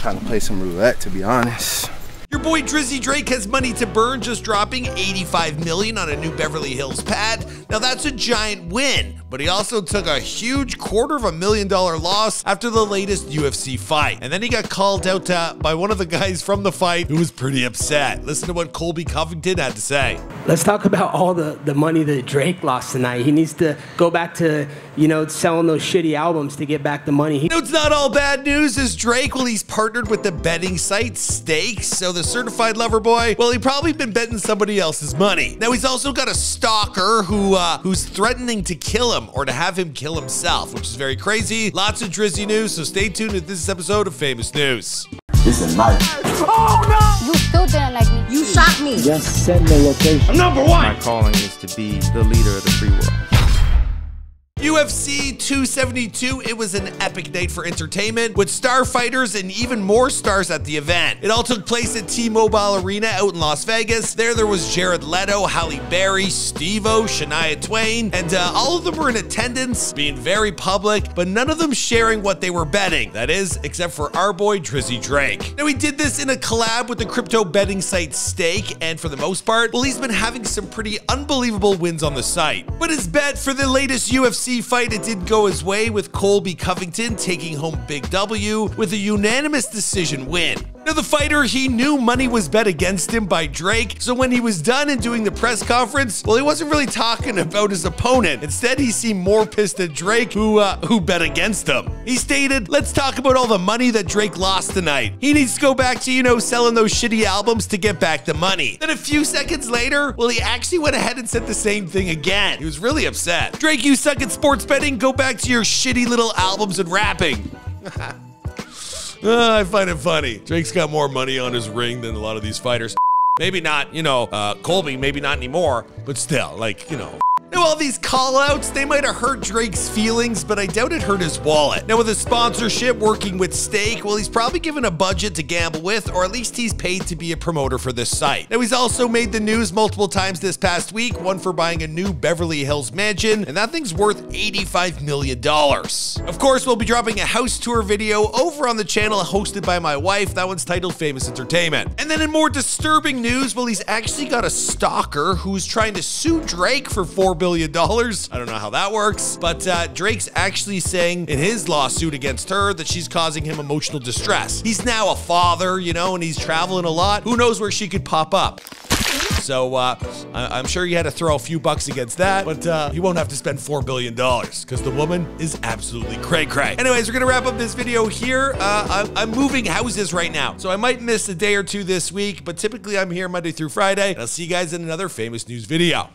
Trying to play some roulette, to be honest. Your boy Drizzy Drake has money to burn, just dropping $85 million on a new Beverly Hills pad. Now that's a giant win, but he also took a huge $250,000 loss after the latest UFC fight. And then he got called out by one of the guys from the fight who was pretty upset. Listen to what Colby Covington had to say. Let's talk about all the money that Drake lost tonight. He needs to go back to, you know, selling those shitty albums to get back the money. No, it's not all bad news as Drake, well, he's partnered with the betting site Stakes, so the certified lover boy, well, he probably been betting somebody else's money. Now he's also got a stalker who's threatening to kill him or to have him kill himself, which is very crazy. Lots of Drizzy news, so stay tuned to this episode of Famous News. This is my— Oh no! You still didn't like me. You shot me. Just send the location. I'm number one. My calling is to be the leader of the free world. UFC 272, it was an epic night for entertainment with star fighters and even more stars at the event. It all took place at T-Mobile Arena out in Las Vegas. There was Jared Leto, Halle Berry, Steve-O, Shania Twain, and all of them were in attendance, being very public, but none of them sharing what they were betting. That is, except for our boy Drizzy Drake. Now he did this in a collab with the crypto betting site Stake, and for the most part, well, he's been having some pretty unbelievable wins on the site. But his bet for the latest UFC fight, it did go his way, with Colby Covington taking home Big W with a unanimous decision win. Now the fighter, he knew money was bet against him by Drake, so when he was done and doing the press conference, well, he wasn't really talking about his opponent. Instead, he seemed more pissed at Drake who bet against him. He stated, "Let's talk about all the money that Drake lost tonight. He needs to go back to, you know, selling those shitty albums to get back the money." Then a few seconds later, well, he actually went ahead and said the same thing again. He was really upset. "Drake, you suck at sports betting. Go back to your shitty little albums and rapping." I find it funny. Drake's got more money on his ring than a lot of these fighters. Maybe not, you know, Colby, maybe not anymore, but still, like, you know. Now, all these call-outs, they might have hurt Drake's feelings, but I doubt it hurt his wallet. Now, with his sponsorship working with Stake, well, he's probably given a budget to gamble with, or at least he's paid to be a promoter for this site. Now, he's also made the news multiple times this past week, one for buying a new Beverly Hills mansion, and that thing's worth $85 million. Of course, we'll be dropping a house tour video over on the channel hosted by my wife. That one's titled Famous Entertainment. And then in more disturbing news, well, he's actually got a stalker who's trying to sue Drake for $4 billion. I don't know how that works, but Drake's actually saying in his lawsuit against her that she's causing him emotional distress. He's now a father, you know, and he's traveling a lot. Who knows where she could pop up? So I'm sure he had to throw a few bucks against that, but he won't have to spend $4 billion because the woman is absolutely cray-cray. Anyways, we're going to wrap up this video here. I'm moving houses right now, so I might miss a day or two this week, but typically I'm here Monday through Friday. And I'll see you guys in another Famous News video.